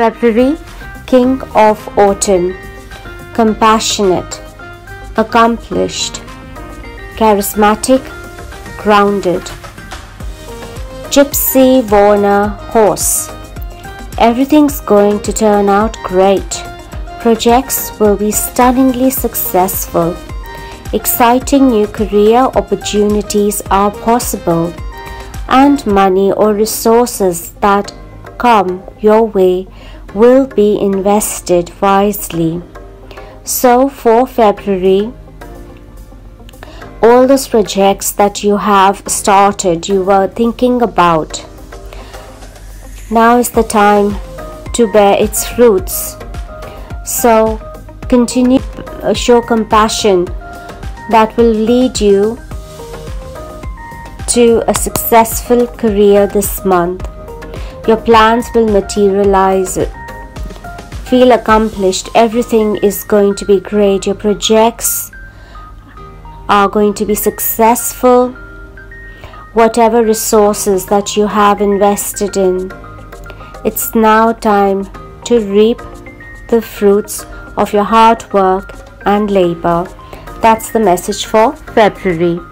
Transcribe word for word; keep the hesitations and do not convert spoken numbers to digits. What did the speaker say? February, King of Autumn, compassionate, accomplished, charismatic, grounded. Gypsy Warner Horse, everything's going to turn out great. Projects will be stunningly successful. Exciting new career opportunities are possible, and money or resources that come your way will be invested wisely. So for February, all those projects that you have started, you were thinking about, now is the time to bear its fruits. So continue to show compassion that will lead you to a successful career this month. Your plans will materialize. Feel accomplished. Everything is going to be great. Your projects are going to be successful. Whatever resources that you have invested in, it's now time to reap the fruits of your hard work and labor. That's the message for February.